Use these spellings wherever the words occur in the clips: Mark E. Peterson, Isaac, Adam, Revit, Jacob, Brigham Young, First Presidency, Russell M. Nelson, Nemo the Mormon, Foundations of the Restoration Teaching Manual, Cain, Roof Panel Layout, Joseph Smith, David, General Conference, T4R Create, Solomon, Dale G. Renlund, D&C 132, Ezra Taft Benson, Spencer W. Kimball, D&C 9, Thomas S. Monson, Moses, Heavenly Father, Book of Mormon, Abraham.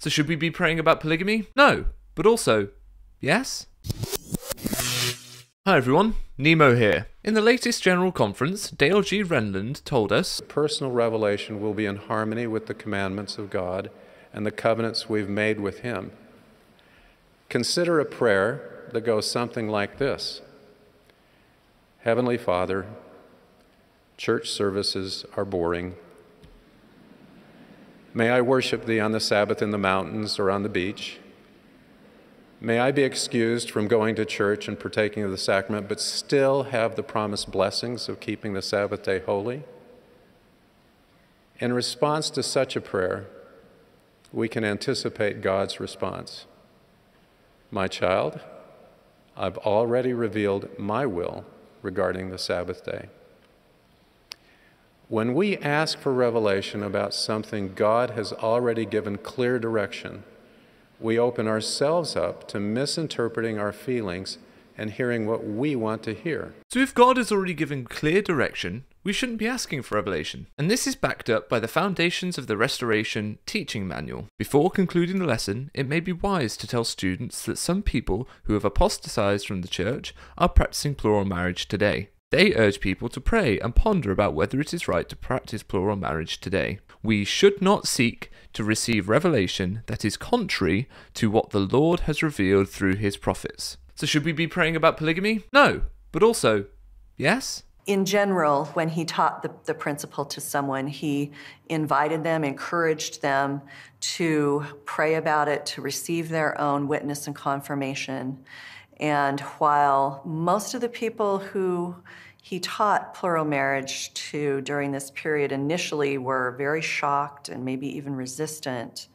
So should we be praying about polygamy? No, but also, yes? Hi everyone, Nemo here. In the latest General Conference, Dale G. Renlund told us, "Personal revelation will be in harmony with the commandments of God and the covenants we've made with Him. Consider a prayer that goes something like this. Heavenly Father, church services are boring. May I worship Thee on the Sabbath in the mountains or on the beach. May I be excused from going to church and partaking of the sacrament, but still have the promised blessings of keeping the Sabbath day holy." In response to such a prayer, we can anticipate God's response. "My child, I've already revealed my will regarding the Sabbath day." When we ask for revelation about something God has already given clear direction, we open ourselves up to misinterpreting our feelings and hearing what we want to hear. So if God has already given clear direction, we shouldn't be asking for revelation. And this is backed up by the Foundations of the Restoration Teaching Manual. Before concluding the lesson, it may be wise to tell students that some people who have apostatized from the church are practicing plural marriage today. They urge people to pray and ponder about whether it is right to practice plural marriage today. We should not seek to receive revelation that is contrary to what the Lord has revealed through His prophets. So should we be praying about polygamy? No, but also, yes? In general, when he taught the principle to someone, he invited them, encouraged them to pray about it, to receive their own witness and confirmation. And while most of the people who he taught plural marriage to during this period initially were very shocked and maybe even resistant,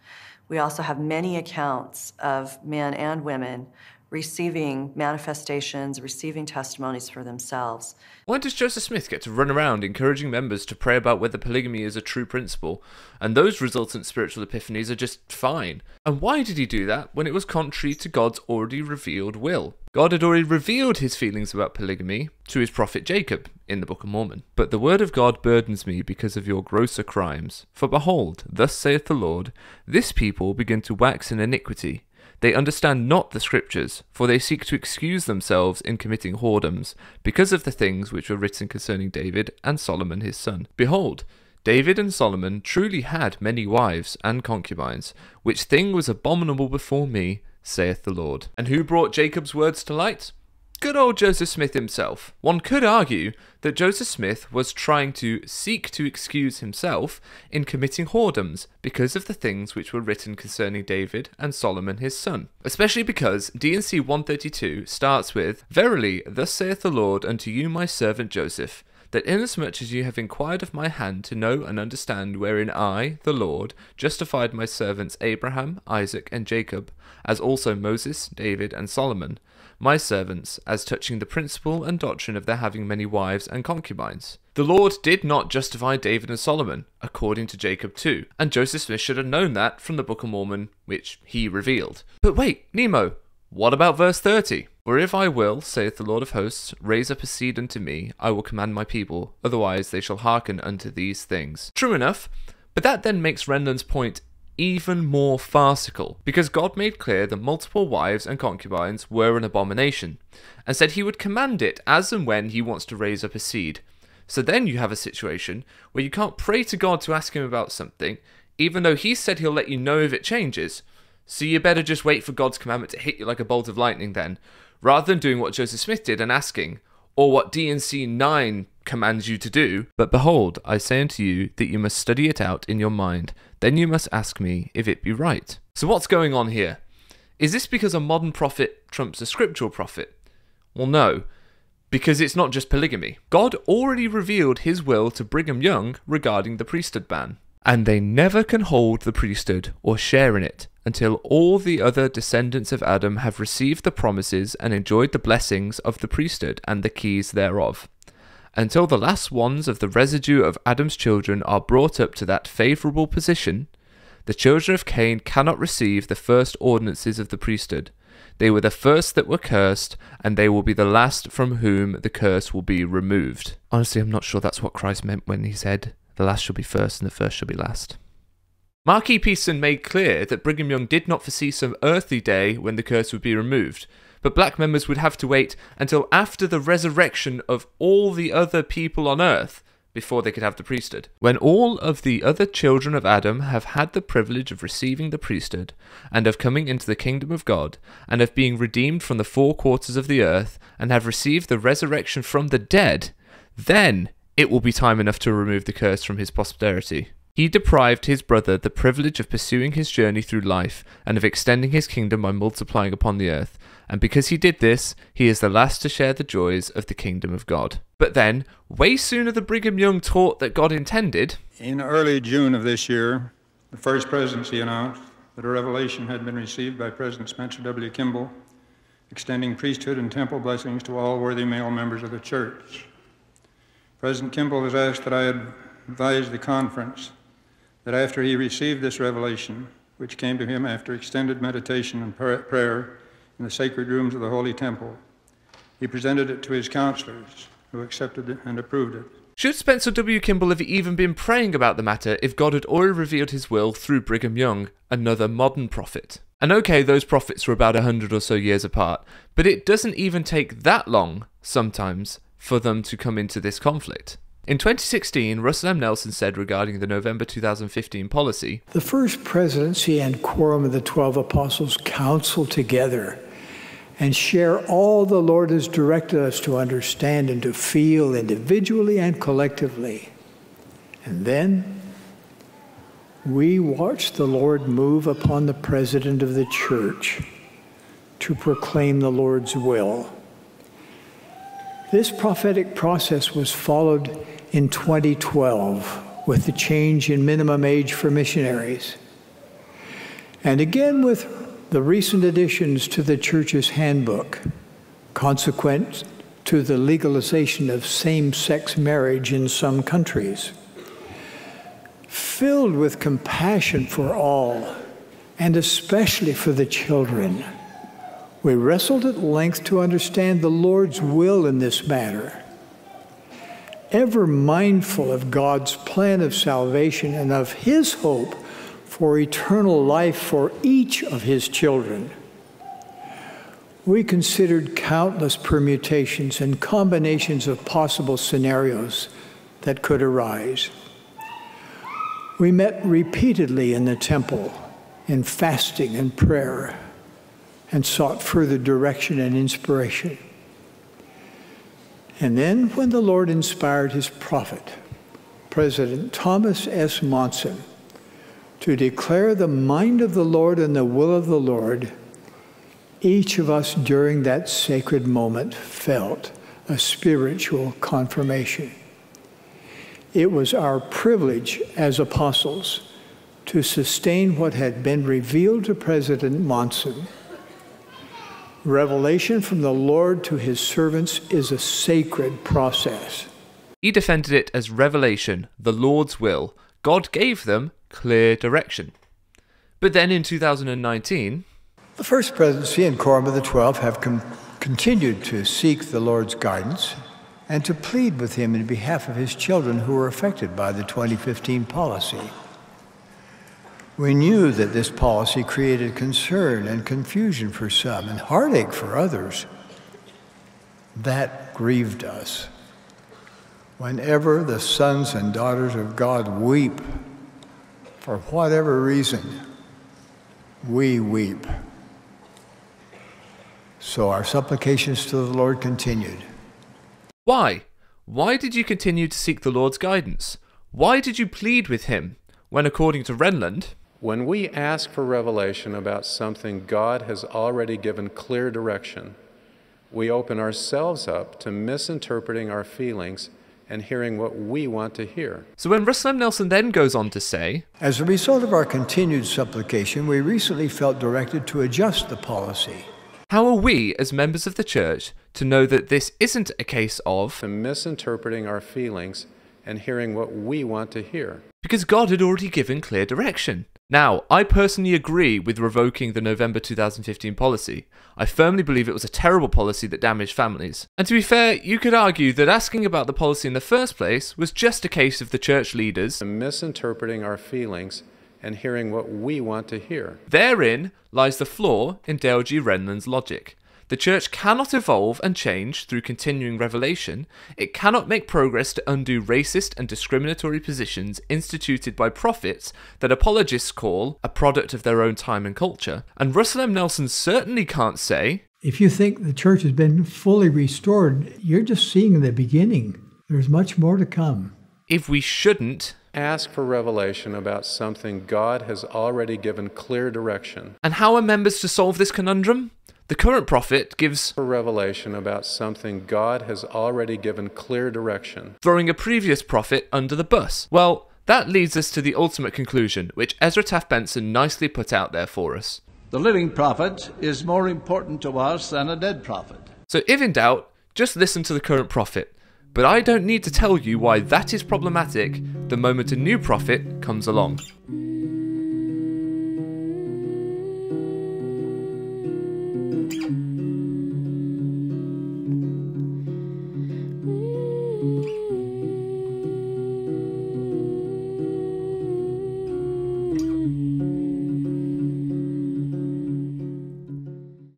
we also have many accounts of men and women receiving manifestations, receiving testimonies for themselves. Why does Joseph Smith get to run around encouraging members to pray about whether polygamy is a true principle, and those resultant spiritual epiphanies are just fine? And why did he do that when it was contrary to God's already revealed will? God had already revealed His feelings about polygamy to His prophet Jacob in the Book of Mormon. "But the word of God burdens me because of your grosser crimes. For behold, thus saith the Lord, this people begin to wax in iniquity. They understand not the scriptures, for they seek to excuse themselves in committing whoredoms, because of the things which were written concerning David and Solomon his son. Behold, David and Solomon truly had many wives and concubines, which thing was abominable before me, saith the Lord." And who brought Jacob's words to light? Good old Joseph Smith himself. One could argue that Joseph Smith was trying to seek to excuse himself in committing whoredoms because of the things which were written concerning David and Solomon his son. Especially because D&C 132 starts with, "Verily, thus saith the Lord unto you my servant Joseph, that inasmuch as you have inquired of my hand to know and understand wherein I, the Lord, justified my servants Abraham, Isaac, and Jacob, as also Moses, David, and Solomon, my servants, as touching the principle and doctrine of their having many wives and concubines." The Lord did not justify David and Solomon, according to Jacob 2, and Joseph Smith should have known that from the Book of Mormon, which he revealed. But wait, Nemo, what about verse 30? "For if I will, saith the Lord of hosts, raise up a seed unto me, I will command my people, otherwise they shall hearken unto these things." True enough, but that then makes Renlund's point even more farcical, because God made clear that multiple wives and concubines were an abomination, and said He would command it as and when He wants to raise up a seed. So then you have a situation where you can't pray to God to ask Him about something, even though He said He'll let you know if it changes. So you better just wait for God's commandment to hit you like a bolt of lightning then, rather than doing what Joseph Smith did and asking, or what D&C 9 commands you to do. "But behold, I say unto you that you must study it out in your mind, then you must ask me if it be right." So what's going on here? Is this because a modern prophet trumps a scriptural prophet? Well, no, because it's not just polygamy. God already revealed His will to Brigham Young regarding the priesthood ban, and they never can hold the priesthood or share in it until all the other descendants of Adam have received the promises and enjoyed the blessings of the priesthood and the keys thereof, until the last ones of the residue of Adam's children are brought up to that favourable position. The children of Cain cannot receive the first ordinances of the priesthood. They were the first that were cursed, and they will be the last from whom the curse will be removed. Honestly, I'm not sure that's what Christ meant when He said, "The last shall be first, and the first shall be last." Mark E. Peterson made clear that Brigham Young did not foresee some earthly day when the curse would be removed, but black members would have to wait until after the resurrection of all the other people on earth before they could have the priesthood. When all of the other children of Adam have had the privilege of receiving the priesthood, and of coming into the kingdom of God, and of being redeemed from the four quarters of the earth, and have received the resurrection from the dead, then it will be time enough to remove the curse from his posterity. He deprived his brother the privilege of pursuing his journey through life, and of extending his kingdom by multiplying upon the earth, and because he did this, he is the last to share the joys of the kingdom of God. But then, way sooner than Brigham Young taught that God intended... In early June of this year, the First Presidency announced that a revelation had been received by President Spencer W. Kimball, extending priesthood and temple blessings to all worthy male members of the church. President Kimball has asked that I advise the conference that after he received this revelation, which came to him after extended meditation and prayer, in the sacred rooms of the Holy Temple. He presented it to his counselors, who accepted it and approved it. Should Spencer W. Kimball have even been praying about the matter if God had already revealed his will through Brigham Young, another modern prophet? And okay, those prophets were about 100 or so years apart, but it doesn't even take that long, sometimes, for them to come into this conflict. In 2016, Russell M. Nelson said regarding the November 2015 policy, "The First Presidency and Quorum of the 12 Apostles counsel together and share all the Lord has directed us to understand and to feel individually and collectively. And then we watch the Lord move upon the President of the Church to proclaim the Lord's will. This prophetic process was followed in 2012 with the change in minimum age for missionaries, and again with the recent additions to the Church's handbook, consequent to the legalization of same-sex marriage in some countries. Filled with compassion for all, and especially for the children, we wrestled at length to understand the Lord's will in this matter. Ever mindful of God's plan of salvation and of His hope for eternal life for each of His children. We considered countless permutations and combinations of possible scenarios that could arise. We met repeatedly in the temple, in fasting and prayer, and sought further direction and inspiration. And then, when the Lord inspired His prophet, President Thomas S. Monson, to declare the mind of the Lord and the will of the Lord, each of us during that sacred moment felt a spiritual confirmation. It was our privilege as apostles to sustain what had been revealed to President Monson. Revelation from the Lord to His servants is a sacred process." He defended it as revelation, the Lord's will. God gave them clear direction. But then in 2019... The First Presidency and Quorum of the 12 have continued to seek the Lord's guidance and to plead with Him in behalf of His children who were affected by the 2015 policy. We knew that this policy created concern and confusion for some and heartache for others. That grieved us. Whenever the sons and daughters of God weep, for whatever reason, we weep. So our supplications to the Lord continued. Why? Why did you continue to seek the Lord's guidance? Why did you plead with Him when, according to Renlund, when we ask for revelation about something God has already given clear direction, we open ourselves up to misinterpreting our feelings and hearing what we want to hear. So when Russell M. Nelson then goes on to say, "As a result of our continued supplication, we recently felt directed to adjust the policy." How are we, as members of the Church, to know that this isn't a case of misinterpreting our feelings and hearing what we want to hear? Because God had already given clear direction. Now, I personally agree with revoking the November 2015 policy. I firmly believe it was a terrible policy that damaged families. And to be fair, you could argue that asking about the policy in the first place was just a case of the church leaders misinterpreting our feelings and hearing what we want to hear. Therein lies the flaw in Dale G. Renlund's logic. The church cannot evolve and change through continuing revelation. It cannot make progress to undo racist and discriminatory positions instituted by prophets that apologists call a product of their own time and culture. And Russell M. Nelson certainly can't say, if you think the church has been fully restored, you're just seeing the beginning. There's much more to come. If we shouldn't ask for revelation about something God has already given clear direction. And how are members to solve this conundrum? The current prophet gives a revelation about something God has already given clear direction, throwing a previous prophet under the bus. Well, that leads us to the ultimate conclusion, which Ezra Taft Benson nicely put out there for us. The living prophet is more important to us than a dead prophet. So if in doubt, just listen to the current prophet. But I don't need to tell you why that is problematic the moment a new prophet comes along.